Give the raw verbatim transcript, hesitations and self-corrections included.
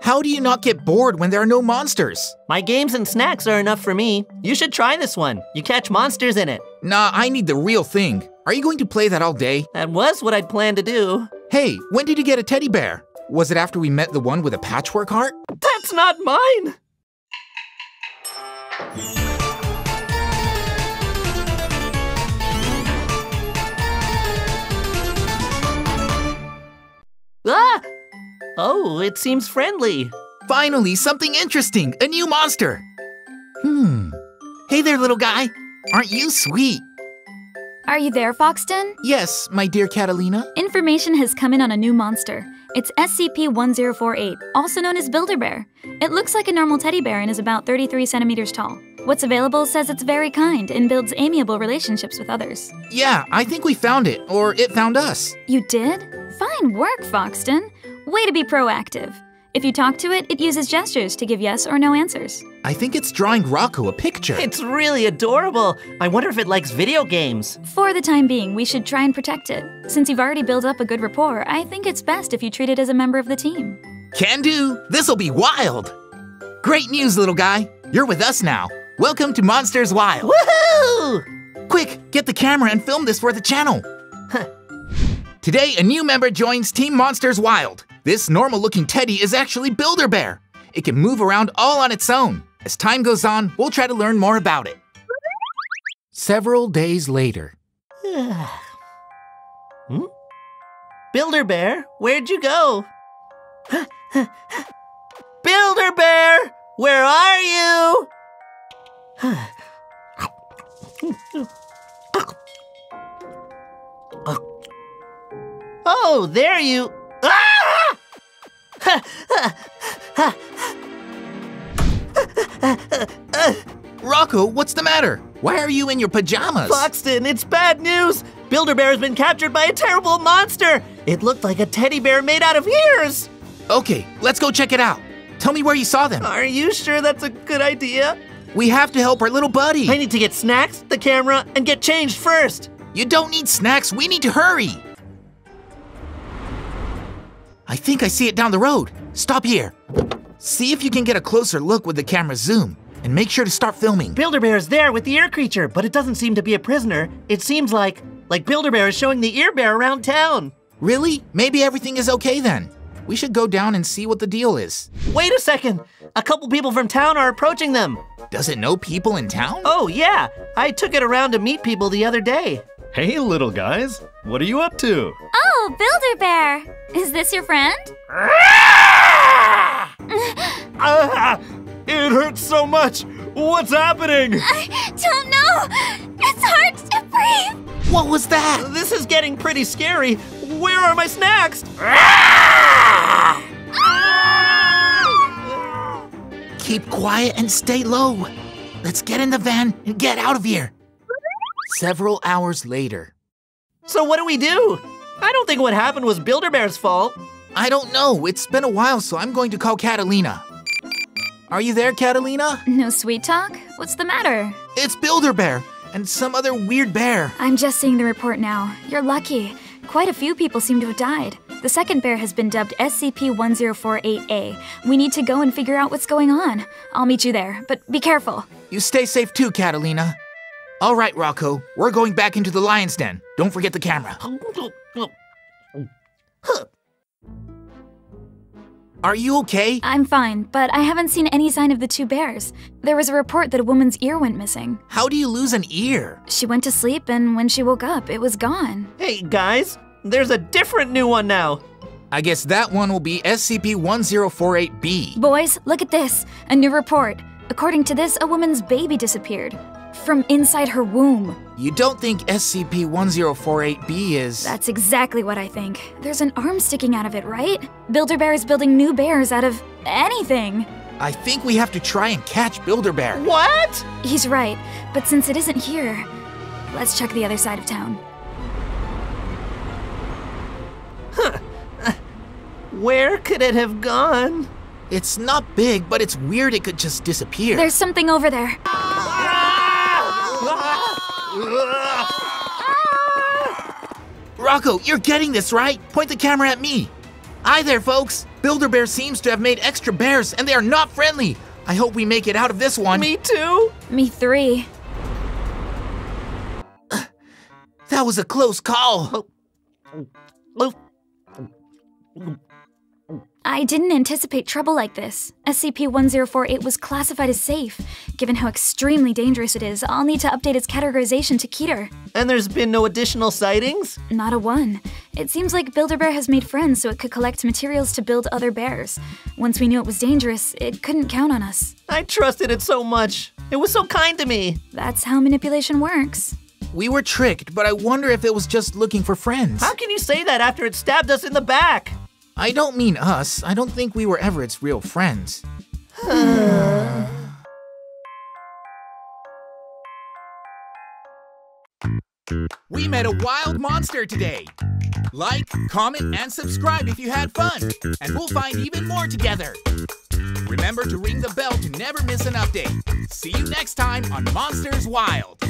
How do you not get bored when there are no monsters? My games and snacks are enough for me. You should try this one. You catch monsters in it. Nah, I need the real thing. Are you going to play that all day? That was what I'd planned to do. Hey, when did you get a teddy bear? Was it after we met the one with a patchwork heart? That's not mine! Ah! Oh, it seems friendly. Finally, something interesting, a new monster. Hmm. Hey there, little guy. Aren't you sweet? Are you there, Foxton? Yes, my dear Catalina. Information has come in on a new monster. It's S C P ten forty-eight, also known as Builder Bear. It looks like a normal teddy bear and is about thirty-three centimeters tall. What's available says it's very kind and builds amiable relationships with others. Yeah, I think we found it, or it found us. You did? Fine work, Foxton. Way to be proactive. If you talk to it, it uses gestures to give yes or no answers. I think it's drawing Rocco a picture. It's really adorable. I wonder if it likes video games. For the time being, we should try and protect it. Since you've already built up a good rapport, I think it's best if you treat it as a member of the team. Can do. This'll be wild. Great news, little guy. You're with us now. Welcome to Monsters Wild. Woohoo! Quick, get the camera and film this for the channel. Today, a new member joins Team Monsters Wild. This normal-looking teddy is actually Builder Bear. It can move around all on its own. As time goes on, we'll try to learn more about it. Several days later. hmm? Builder Bear, where'd you go? Builder Bear, where are you? Oh, there you... Ah! Rocco, what's the matter? Why are you in your pajamas? Foxton, it's bad news! Builder Bear has been captured by a terrible monster! It looked like a teddy bear made out of ears! Okay, let's go check it out. Tell me where you saw them. Are you sure that's a good idea? We have to help our little buddy. I need to get snacks, the camera, and get changed first. You don't need snacks, we need to hurry. I think I see it down the road. Stop here. See if you can get a closer look with the camera zoom, and make sure to start filming. Builder Bear is there with the ear creature, but it doesn't seem to be a prisoner. It seems like, like Builder Bear is showing the ear bear around town. Really? Maybe everything is okay then. We should go down and see what the deal is. Wait a second. A couple people from town are approaching them. Does it know people in town? Oh yeah, I took it around to meet people the other day. Hey, little guys. What are you up to? Oh, Builder Bear. Is this your friend? Ah, it hurts so much. What's happening? I don't know. It's hard to breathe. What was that? This is getting pretty scary. Where are my snacks? Keep quiet and stay low. Let's get in the van and get out of here. Several hours later. So what do we do? I don't think what happened was Builder Bear's fault. I don't know. It's been a while, so I'm going to call Catalina. Are you there, Catalina? No sweet talk. What's the matter? It's Builder Bear and some other weird bear. I'm just seeing the report now. You're lucky. Quite a few people seem to have died. The second bear has been dubbed S C P ten forty-eight A. We need to go and figure out what's going on. I'll meet you there, but be careful. You stay safe too, Catalina. All right, Rocco, we're going back into the lion's den. Don't forget the camera. Are you okay? I'm fine, but I haven't seen any sign of the two bears. There was a report that a woman's ear went missing. How do you lose an ear? She went to sleep, and when she woke up, it was gone. Hey, guys, there's a different new one now. I guess that one will be S C P ten forty-eight B. Boys, look at this, a new report. According to this, a woman's baby disappeared. From inside her womb. You don't think S C P ten forty-eight B is... That's exactly what I think. There's an arm sticking out of it, right? Builder Bear is building new bears out of anything. I think we have to try and catch Builder Bear. What? He's right, but since it isn't here, let's check the other side of town. Huh. Where could it have gone? It's not big, but it's weird it could just disappear. There's something over there. Rocco, you're getting this, right? Point the camera at me. Hi there, folks! Builder Bear seems to have made extra bears, and they are not friendly! I hope we make it out of this one. Me too! Me three. Uh, that was a close call. I didn't anticipate trouble like this. S C P ten forty-eight was classified as safe. Given how extremely dangerous it is, I'll need to update its categorization to Keter. And there's been no additional sightings? Not a one. It seems like Builder Bear has made friends so it could collect materials to build other bears. Once we knew it was dangerous, it couldn't count on us. I trusted it so much. It was so kind to me. That's how manipulation works. We were tricked, but I wonder if it was just looking for friends. How can you say that after it stabbed us in the back? I don't mean us. I don't think we were ever its real friends. We met a wild monster today. Like, comment, and subscribe if you had fun. And we'll find even more together. Remember to ring the bell to never miss an update. See you next time on Monsters Wild.